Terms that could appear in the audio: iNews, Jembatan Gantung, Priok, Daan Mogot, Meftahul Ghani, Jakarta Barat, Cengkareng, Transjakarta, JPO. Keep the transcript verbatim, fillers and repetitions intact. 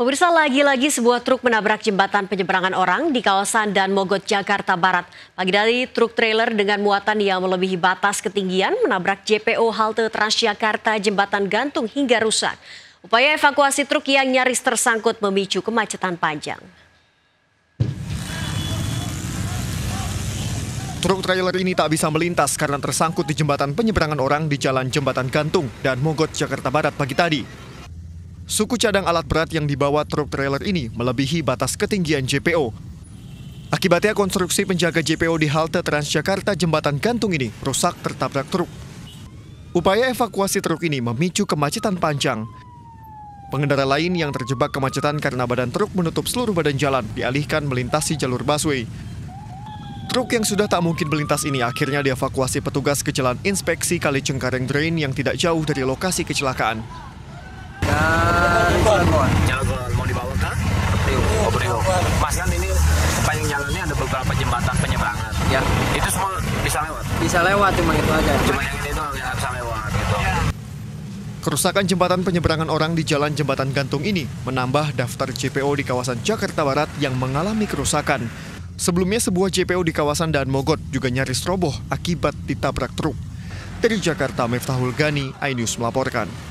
Pemirsa, lagi-lagi sebuah truk menabrak jembatan penyeberangan orang di kawasan Daan Mogot, Jakarta Barat. Pagi dari truk trailer dengan muatan yang melebihi batas ketinggian menabrak J P O halte Transjakarta Jembatan Gantung hingga rusak. Upaya evakuasi truk yang nyaris tersangkut memicu kemacetan panjang. Truk trailer ini tak bisa melintas karena tersangkut di jembatan penyeberangan orang di Jalan Jembatan Gantung, Daan Mogot, Jakarta Barat pagi tadi. Suku cadang alat berat yang dibawa truk trailer ini melebihi batas ketinggian J P O. Akibatnya konstruksi penjaga J P O di halte Transjakarta Jembatan Gantung ini rusak tertabrak truk. Upaya evakuasi truk ini memicu kemacetan panjang. Pengendara lain yang terjebak kemacetan karena badan truk menutup seluruh badan jalan dialihkan melintasi jalur busway. Truk yang sudah tak mungkin melintas ini akhirnya dievakuasi petugas ke jalan inspeksi Kali Cengkareng Drain yang tidak jauh dari lokasi kecelakaan. Jalan mau dibawa ke Priok. Mas, kan ini sepanjang jalannya ada beberapa jembatan penyeberangan. Ya, itu semua bisa lewat. Bisa lewat, cuma itu aja. Cuma yang itu nggak bisa lewat gitu. Kerusakan jembatan penyeberangan orang di Jalan Jembatan Gantung ini menambah daftar J P O di kawasan Jakarta Barat yang mengalami kerusakan. Sebelumnya sebuah J P O di kawasan Daan Mogot juga nyaris roboh akibat ditabrak truk. Dari Jakarta, Meftahul Ghani, iNews melaporkan.